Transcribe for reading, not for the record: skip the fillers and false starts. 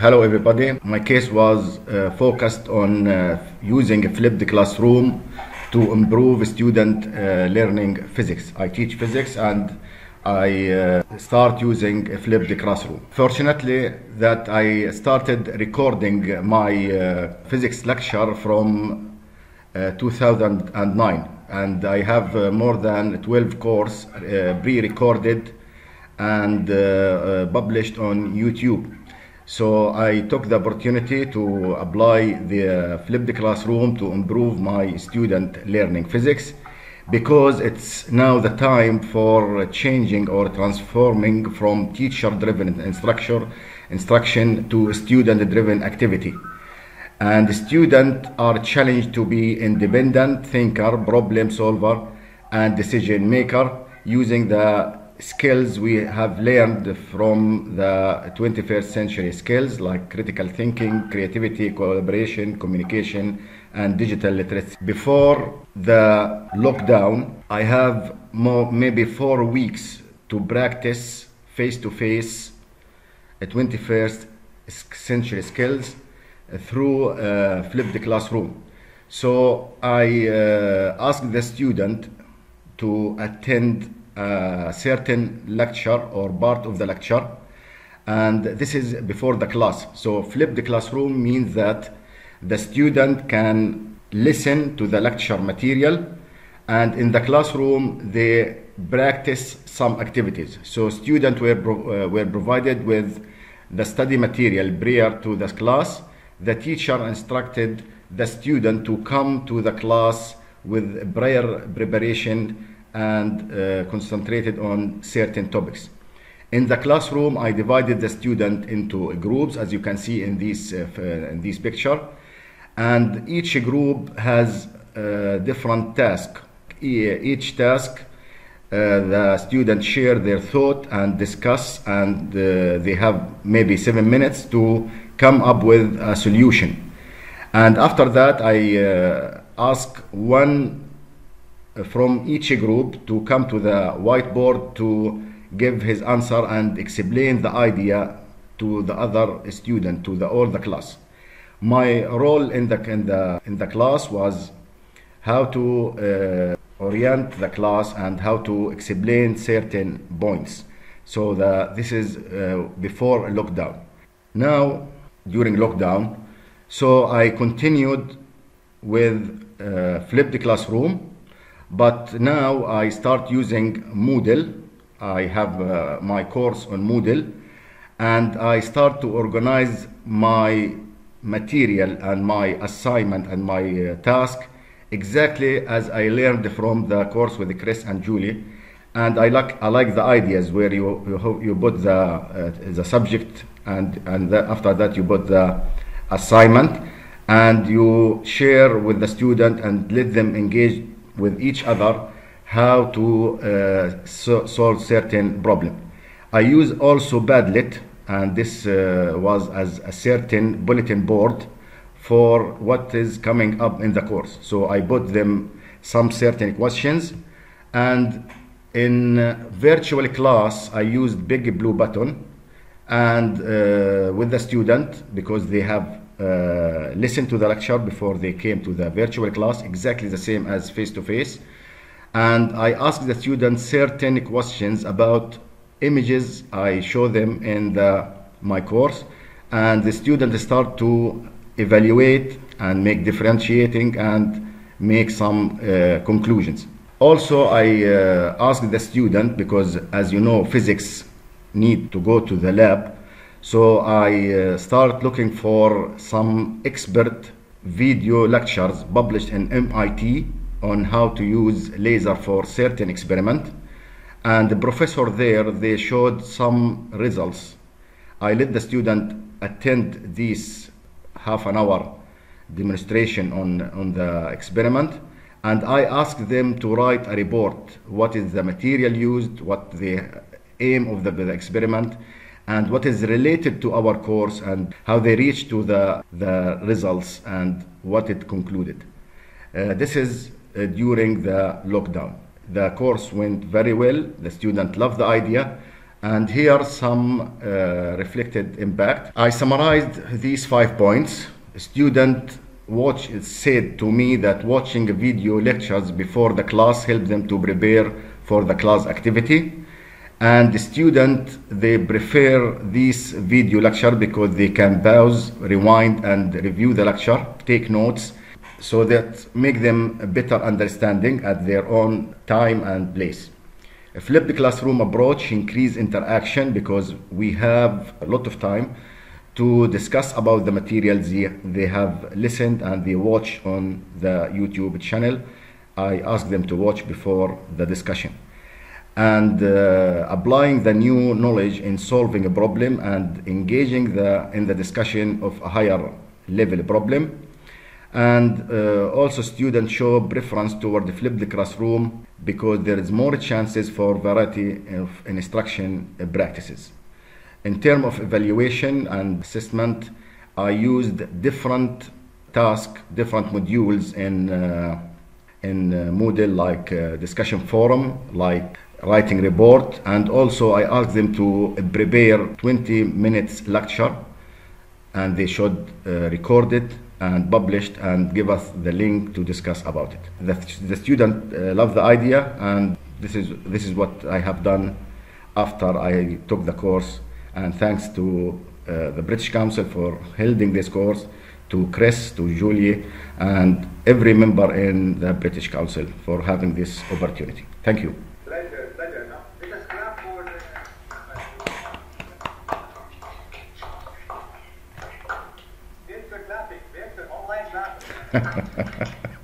Hello everybody, my case was focused on using flipped classroom to improve student learning physics. I teach physics and I start using flipped classroom. Fortunately that I started recording my physics lecture from 2009, and I have more than 12 courses pre-recorded and published on YouTube. So I took the opportunity to apply the flipped classroom to improve my student learning physics, because it's now the time for changing or transforming from teacher-driven instruction to student-driven activity. And students are challenged to be independent thinker, problem solver, and decision maker using the skills we have learned from the 21st century skills like critical thinking, creativity, collaboration, communication, and digital literacy. Before the lockdown, I have maybe 4 weeks to practice face-to-face 21st century skills through flipped classroom. So I asked the student to attend a certain lecture or part of the lecture, and this is before the class. So flipped classroom means that the student can listen to the lecture material, and in the classroom they practice some activities. So students were provided with the study material prior to the class. The teacher instructed the student to come to the class with prior preparation and concentrated on certain topics. In the classroom, I divided the student into groups, as you can see in this picture, and each group has different tasks. Each task, the students share their thought and discuss, and they have maybe 7 minutes to come up with a solution. And after that, I ask one from each group to come to the whiteboard to give his answer and explain the idea to the other student, to all the class. My role in the class was how to orient the class and how to explain certain points. So this is before lockdown. Now, during lockdown, so I continued with flipped classroom. But now I start using Moodle. I have my course on Moodle, and I start to organize my material and my assignment and my task exactly as I learned from the course with Chris and Julie. And I like the ideas where you put the subject, and after that you put the assignment, and you share with the student and let them engage with each other how to solve certain problem. I use also Padlet, and this was as a certain bulletin board for what is coming up in the course. So I put them some certain questions, and in virtual class I used Big Blue Button, and with the student, because they have listen to the lecture before they came to the virtual class, exactly the same as face-to-face. And I asked the students certain questions about images I show them in my course, and the students start to evaluate and make differentiating and make some conclusions. Also, I asked the student, because as you know, physics need to go to the lab, so I start looking for some expert video lectures published in MIT on how to use laser for certain experiment, and the professor there, they showed some results. I let the student attend this half an hour demonstration on the experiment, and I asked them to write a report, what is the material used, what the aim of the experiment, and what is related to our course, and how they reached to the results and what it concluded. This is during the lockdown. The course went very well. The student loved the idea, And here some reflected impact. I summarized these 5 points. A student said to me that watching video lectures before the class helped them to prepare for the class activity. And the student, they prefer this video lecture because they can pause, rewind, and review the lecture, take notes, so that make them a better understanding at their own time and place. A flipped classroom approach increase interaction because we have a lot of time to discuss about the materials they have listened and they watch on the YouTube channel. I ask them to watch before the discussion. And applying the new knowledge in solving a problem and engaging in the discussion of a higher level problem. And also students show preference toward the flipped classroom because there is more chances for variety of instruction practices. In terms of evaluation and assessment, I used different tasks, different modules in Moodle, like discussion forum, like writing report, and also I asked them to prepare 20 minutes lecture, and they should record it and published and give us the link to discuss about it. The student loved the idea, and this is what I have done after I took the course. And thanks to the British Council for holding this course, to Chris, to Julie, and every member in the British Council for having this opportunity. Thank you. Pleasure, pleasure. Now, let us clap for the... It's the clapping. It's the online clapping.